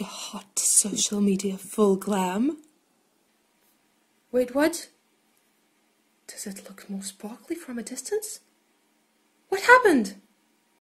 the hot social media full glam. Wait, what? Does it look more sparkly from a distance? What happened?